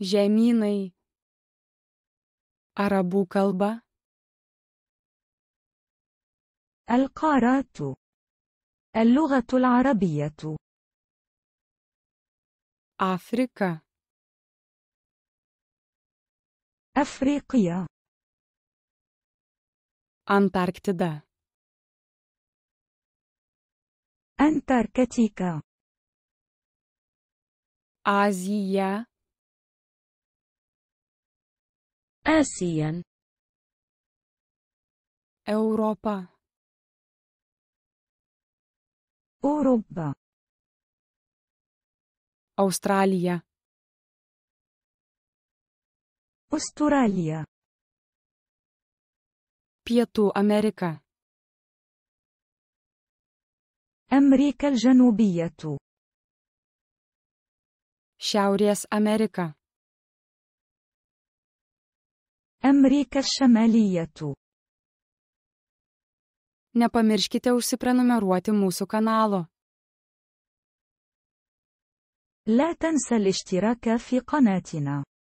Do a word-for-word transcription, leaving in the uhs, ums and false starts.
žemynai, arabų kalba, القارات, اللغة العربية, أفريقيا, أفريقيا, أنتاركتيدا, أنتاركتيكا, آسيا, آسيا, أوروبا, أوروبا, أستراليا, أستراليا, بيتو أمريكا, أمريكا الجنوبية, شاوريس أمريكا, أمريكا الشمالية. Nepamirškite užsiprenumeruoti mūsų kanalo. لا تنسى الاشتراك في قناتنا.